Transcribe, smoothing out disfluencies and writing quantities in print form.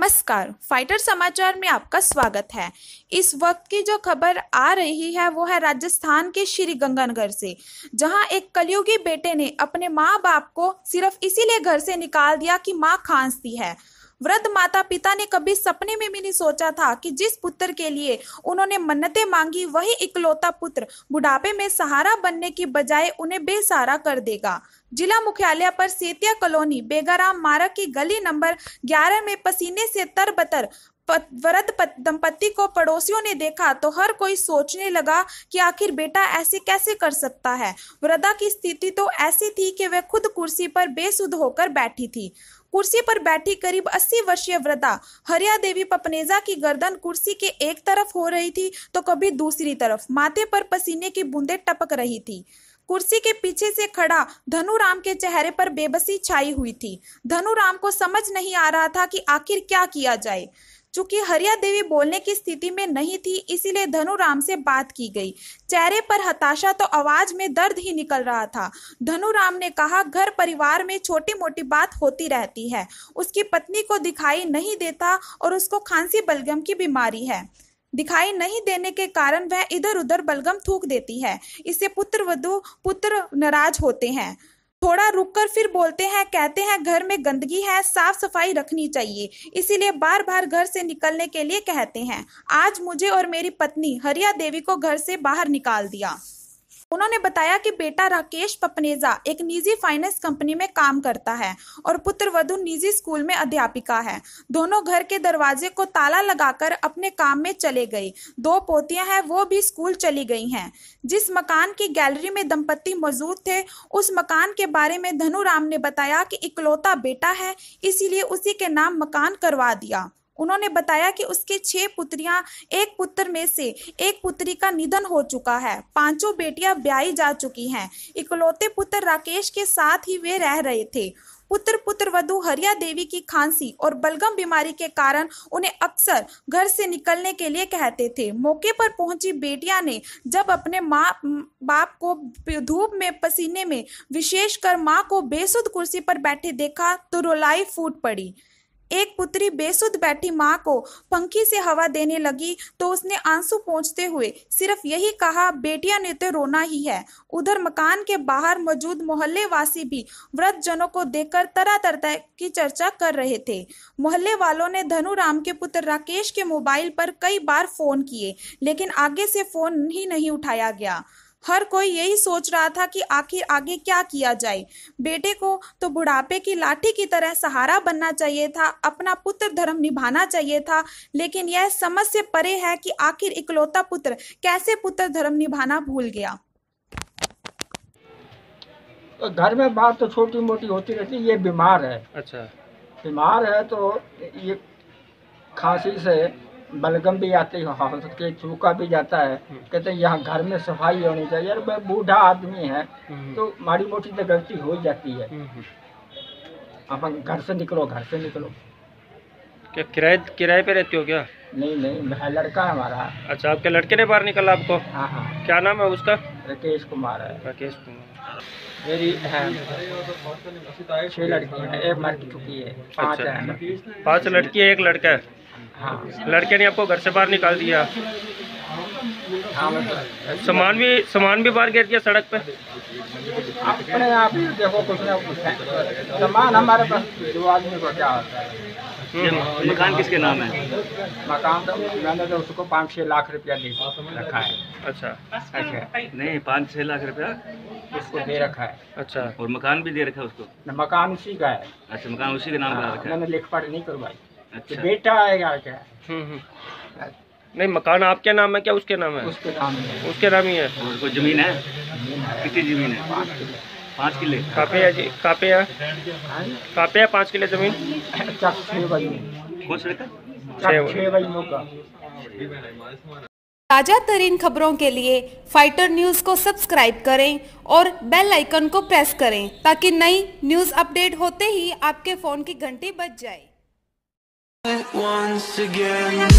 नमस्कार, फाइटर समाचार में आपका स्वागत है। इस वक्त की जो खबर आ रही है वो है राजस्थान के श्रीगंगानगर से, जहां एक कलयुगी बेटे ने अपने माँ बाप को सिर्फ इसीलिए घर से निकाल दिया कि माँ खांसती है। वृद्ध माता पिता ने कभी सपने में भी नहीं सोचा था कि जिस पुत्र के लिए उन्होंने मन्नतें मांगी वही इकलौता पुत्र बुढ़ापे में सहारा बनने की बजाय उन्हें बेसहारा कर देगा। जिला मुख्यालय पर सेतिया कॉलोनी बेगाराम मार्ग की गली नंबर 11 में पसीने से तरबतर वृद्ध दंपति को पड़ोसियों ने देखा तो हर कोई सोचने लगा कि आखिर बेटा ऐसे कैसे कर सकता है। वृद्धा की स्थिति तो ऐसी थी कि वह खुद कुर्सी पर बेसुध होकर बैठी थी। कुर्सी पर बैठी करीब 80 वर्षीय वृद्धा हरिया देवी पपनेजा की गर्दन कुर्सी के एक तरफ हो रही थी तो कभी दूसरी तरफ, माथे पर पसीने की बूंदें टपक रही थी। कुर्सी के पीछे से खड़ा धनुराम के चेहरे पर बेबसी छाई हुई थी। धनुराम को समझ नहीं आ रहा था कि आखिर क्या किया जाए। चूंकि हरिया देवी बोलने की स्थिति में नहीं थी इसीलिए धनुराम से बात की गई। चेहरे पर हताशा तो आवाज में दर्द ही निकल रहा था। धनुराम ने कहा, घर परिवार में छोटी मोटी बात होती रहती है, उसकी पत्नी को दिखाई नहीं देता और उसको खांसी बलगम की बीमारी है। दिखाई नहीं देने के कारण वह इधर उधर बलगम थूक देती है, इससे पुत्र नाराज होते हैं। थोड़ा रुककर फिर बोलते हैं, कहते हैं घर में गंदगी है, साफ सफाई रखनी चाहिए, इसीलिए बार बार घर से निकलने के लिए कहते हैं। आज मुझे और मेरी पत्नी हरिया देवी को घर से बाहर निकाल दिया। उन्होंने बताया कि बेटा राकेश पपनेजा एक निजी फाइनेंस कंपनी में काम करता है और पुत्रवधु निजी स्कूल में अध्यापिका है। दोनों घर के दरवाजे को ताला लगाकर अपने काम में चले गए। 2 पोतियां हैं, वो भी स्कूल चली गई हैं। जिस मकान की गैलरी में दंपत्ति मौजूद थे उस मकान के बारे में धनुराम ने बताया कि इकलौता बेटा है इसीलिए उसी के नाम मकान करवा दिया। उन्होंने बताया कि उसके 6 पुत्रियां, एक पुत्र में से एक पुत्री का निधन हो चुका है, 5 बेटियां ब्याही जा चुकी हैं। इकलौते पुत्र राकेश के साथ ही वे रह रहे थे। पुत्रवधू हरिया देवी की खांसी और बलगम बीमारी के कारण उन्हें अक्सर घर से निकलने के लिए कहते थे। मौके पर पहुंची बेटियां ने जब अपने माँ बाप को धूप में, पसीने में, विशेषकर माँ को बेसुध कुर्सी पर बैठे देखा तो रोलाई फूट पड़ी। एक पुत्री बेसुध बैठी माँ को पंखी से हवा देने लगी तो उसने आंसू पोंछते हुए सिर्फ यही कहा, बेटिया ने तो रोना ही है। उधर मकान के बाहर मौजूद मोहल्ले वासी भी वृद्ध जनों को देखकर तरह तरह की चर्चा कर रहे थे। मोहल्ले वालों ने धनुराम के पुत्र राकेश के मोबाइल पर कई बार फोन किए लेकिन आगे से फोन ही नहीं उठाया गया। हर कोई यही सोच रहा था कि आखिर आगे क्या किया जाए। बेटे को तो बुढ़ापे की लाठी की तरह सहारा बनना चाहिए था, अपना पुत्र धर्म निभाना चाहिए था, लेकिन यह समझ से परे है कि आखिर इकलौता पुत्र कैसे पुत्र धर्म निभाना भूल गया। घर में बात तो छोटी मोटी होती रहती, ये बीमार है। अच्छा, बीमार है तो ये खांसी से बलगम भी आती है, हॉस्पिटल चूका भी जाता है। कहते हैं यहाँ घर में सफाई होनी चाहिए। अरे बूढ़ा आदमी है तो माड़ी मोटी तो गलती हो जाती है। अपन घर से निकलो, घर से निकलो। क्या किराए पे रहते हो क्या? नहीं, भाई लड़का है हमारा। अच्छा, आपके लड़के ने बाहर निकला आपको? हाँ। क्या नाम है उसका? राकेश कुमार है। राकेश कुमार। मेरी 6 लड़की है, एक मर चुकी है। 5 लड़की है, 1 लड़का है। हाँ। लड़के ने आपको घर से बाहर निकाल दिया। सामान भी बाहर गिर गया सड़क पे। अपने आप ही देखो, कुछ ना कुछ सामान हमारे पास जो आदमी को क्या होता है। मकान किसके नाम है? मकान तो मैंने तो उसको 5-6 लाख रुपया दे रखा है। अच्छा, नहीं 5-6 लाख रुपया उसको दे रखा है। अच्छा, और मकान भी दे रखा है उसको? मकान उसी का है। अच्छा, मकान उसी के नाम का रखा है। मैंने लिख पढ़ नहीं करवाई। अच्छा, बेटा आएगा क्या? नहीं, मकान आपके नाम है क्या उसके नाम है? उसके नाम है। उसके नाम ही है। उसको जमीन है? कितनी जमीन है? 5 किले। काफी है जी, काफी है 5 किले जमीन। 6 बजे का। ताज़ा तरीन खबरों के लिए फाइटर न्यूज़ को सब्सक्राइब करें और बेल आइकन को प्रेस करें ताकि नई न्यूज़ अपडेट होते ही आपके फ़ोन की घंटी बज जाए। Once again